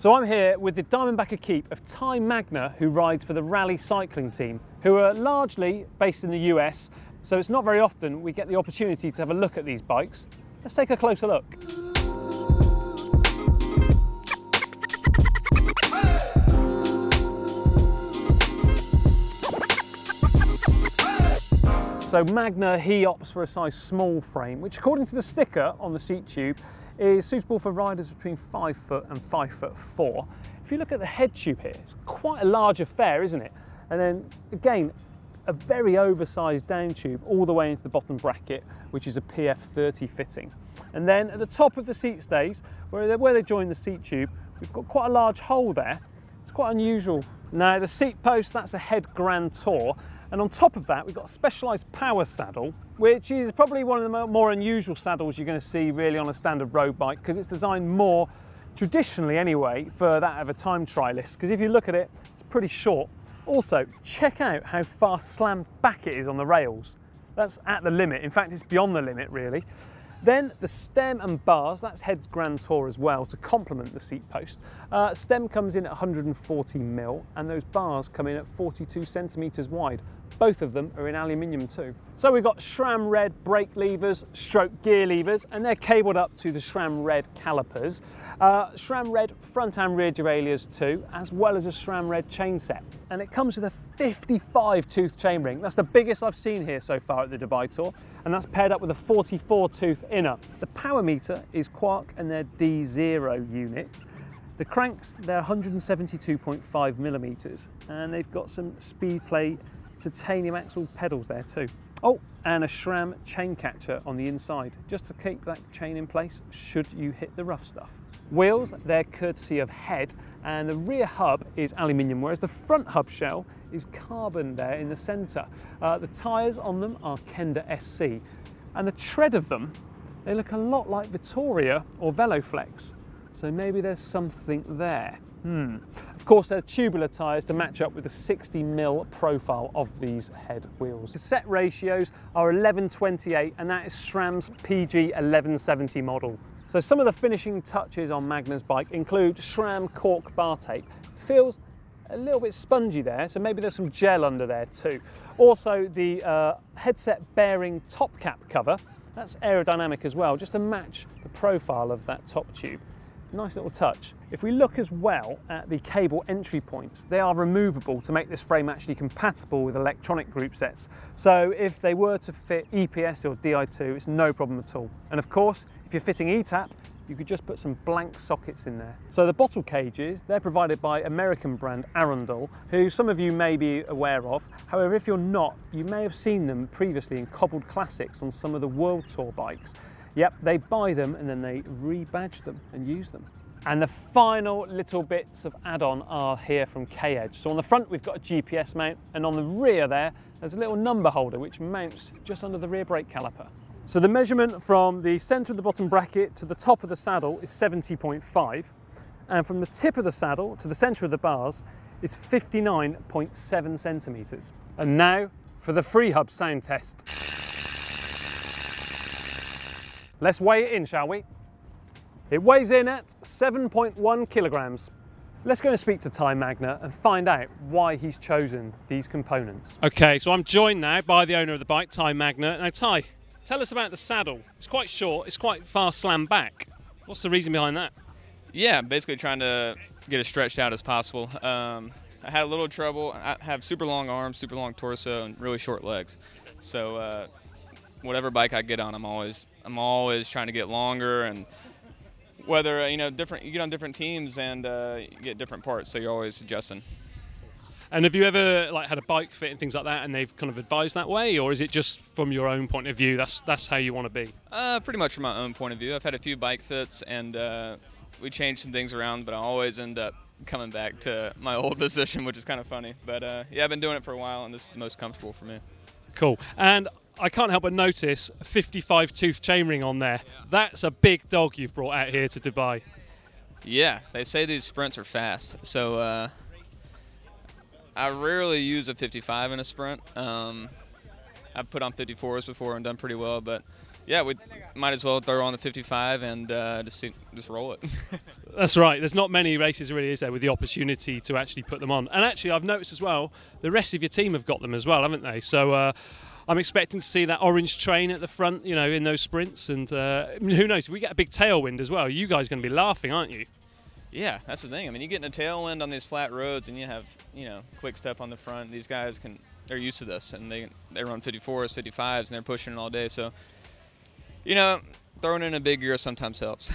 So I'm here with the Diamondback Equipe of Ty Magner, who rides for the Rally Cycling team, who are largely based in the US, so it's not very often we get the opportunity to have a look at these bikes. Let's take a closer look. So Magner, he opts for a size small frame, which according to the sticker on the seat tube, is suitable for riders between 5 foot and 5 foot 4. If you look at the head tube here, it's quite a large affair, isn't it? And then again, a very oversized down tube all the way into the bottom bracket, which is a PF30 fitting. And then at the top of the seat stays, where they join the seat tube, we've got quite a large hole there. It's quite unusual. Now the seat post, that's a HED Grand Tour. And on top of that, we've got a Specialized power saddle, which is probably one of the more unusual saddles you're going to see really on a standard road bike, because it's designed more traditionally anyway for that of a time trialist, because if you look at it, it's pretty short. Also, check out how far slammed back it is on the rails. That's at the limit. In fact, it's beyond the limit really. Then the stem and bars, that's HED's Grand Tour as well to complement the seat post. Stem comes in at 140mm and those bars come in at 42cm wide. Both of them are in aluminium too. So we've got SRAM Red brake levers, stroke gear levers, and they're cabled up to the SRAM Red calipers. SRAM Red front and rear derailleurs too, as well as a SRAM Red chain set. And it comes with a 55 tooth chainring. That's the biggest I've seen here so far at the Dubai Tour. And that's paired up with a 44 tooth inner. The power meter is Quarq and their D0 unit. The cranks, they're 172.5mm. And they've got some Speedplay titanium axle pedals there too. Oh, and a SRAM chain catcher on the inside, just to keep that chain in place should you hit the rough stuff. Wheels, they're courtesy of HED, and the rear hub is aluminium, whereas the front hub shell is carbon there in the centre. The tyres on them are Kenda SC, and the tread of them, they look a lot like Vittoria or Veloflex, so maybe there's something there. Of course, they're tubular tyres to match up with the 60mm profile of these head wheels. Cassette ratios are 11/28, and that is SRAM's PG1170 model. So some of the finishing touches on Magner's bike include SRAM Quarq bar tape. Feels a little bit spongy there, so maybe there's some gel under there too. Also, the headset bearing top cap cover, that's aerodynamic as well, just to match the profile of that top tube. Nice little touch. If we look as well at the cable entry points, they are removable to make this frame actually compatible with electronic group sets. So if they were to fit EPS or Di2, it's no problem at all. And of course, if you're fitting eTap, you could just put some blank sockets in there. So the bottle cages, they're provided by American brand Arundel, who some of you may be aware of. However, if you're not, you may have seen them previously in cobbled classics on some of the World Tour bikes. Yep, they buy them and then they rebadge them and use them. And the final little bits of add-on are here from K-Edge. So on the front, we've got a GPS mount, and on the rear there's a little number holder which mounts just under the rear brake caliper. So the measurement from the centre of the bottom bracket to the top of the saddle is 70.5, and from the tip of the saddle to the centre of the bars is 59.7cm. And now for the free hub sound test. Let's weigh it in, shall we? It weighs in at 7.1 kilograms. Let's go and speak to Ty Magner and find out why he's chosen these components. Okay, so I'm joined now by the owner of the bike, Ty Magner. Now, Ty, tell us about the saddle. It's quite short, it's quite far slammed back. What's the reason behind that? Yeah, basically trying to get it stretched out as possible. I had a little trouble. I have super long arms, super long torso, and really short legs. So whatever bike I get on, I'm always trying to get longer, and whether you get on different teams and you get different parts, so you're always adjusting. And have you ever had a bike fit and things like that, and they've kind of advised that way, or is it just from your own point of view? That's how you want to be. Pretty much from my own point of view. I've had a few bike fits, and we changed some things around, but I always end up coming back to my old position, which is kind of funny. But yeah, I've been doing it for a while, and this is the most comfortable for me. Cool. And I can't help but notice a 55 tooth chainring on there. Yeah. That's a big dog you've brought out here to Dubai. Yeah, they say these sprints are fast. So I rarely use a 55 in a sprint. I've put on 54s before and done pretty well, but Yeah, we might as well throw on the 55 and just roll it. That's right. There's not many races really, is there, with the opportunity to actually put them on. And actually, I've noticed as well, the rest of your team have got them as well, haven't they? So I'm expecting to see that orange train at the front, you know, in those sprints. And who knows, if we get a big tailwind as well, you guys are going to be laughing, aren't you? Yeah, that's the thing. I mean, you get in a tailwind on these flat roads and you have, you know, quick step on the front. These guys can, they're used to this, and they run 54s, 55s, and they're pushing it all day. So, you know, throwing in a big gear sometimes helps.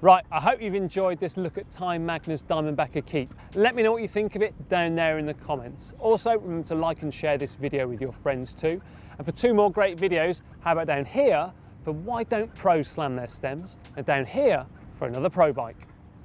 Right, I hope you've enjoyed this look at Ty Magner's Diamondback Equipe. Let me know what you think of it down there in the comments. Also, remember to like and share this video with your friends too. And for two more great videos, how about down here for why don't pros slam their stems, and down here for another pro bike.